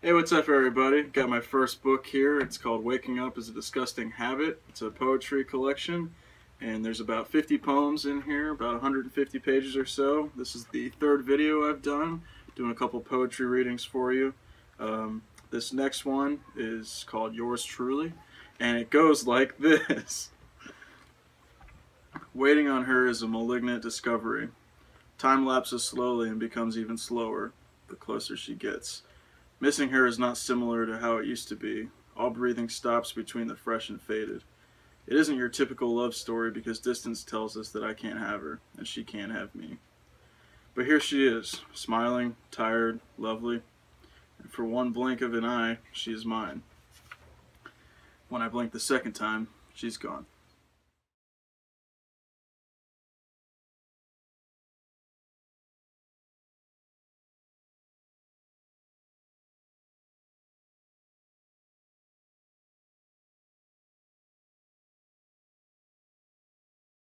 Hey, what's up everybody? Got my first book here. It's called Waking Up Is a Disgusting Habit. It's a poetry collection and there's about 50 poems in here, about 150 pages or so. This is the third video I've done, doing a couple poetry readings for you. This next one is called Yours Truly and it goes like this. Waiting on her is a malignant discovery. Time lapses slowly and becomes even slower the closer she gets. Missing her is not similar to how it used to be. All breathing stops between the fresh and faded. It isn't your typical love story because distance tells us that I can't have her and she can't have me. But here she is, smiling, tired, lovely, and for one blink of an eye, she is mine. When I blink the second time, she's gone.